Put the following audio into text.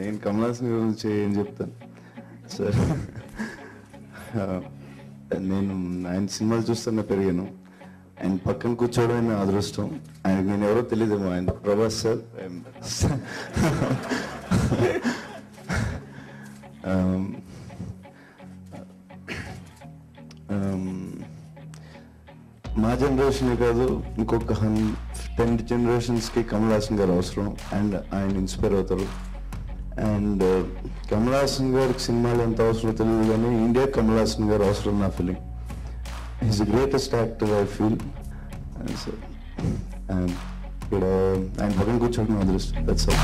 నేను కమలా సింగ్ గురించి ఏం చెప్తాను సార్, నేను ఆయన సినిమాలు చూస్తున్నా, పెరిగాను. ఆయన పక్కన కూర్చోవడం నా అదృష్టం. ఆయనకు నేను ఎవరో తెలియదేమో, ఆయన ప్రభాస్ సార్. మా జనరేషనే కాదు, ఇంకొక 10 జనరేషన్స్కి కమల్ హాసన్ గారు అవసరం. అండ్ ఆయన ఇన్స్పైర్ అవుతారు. అండ్ కమల్ హాసన్ గారికి సినిమాలు ఎంత అవసరం తెలియదు, కానీ ఇండియా కమల్ హాసన్ గారు అవసరం నా feeling. Is the greatest actor I feel. ఇక్కడ ఆయన పక్కన కూర్చోవడం అదృష్టం.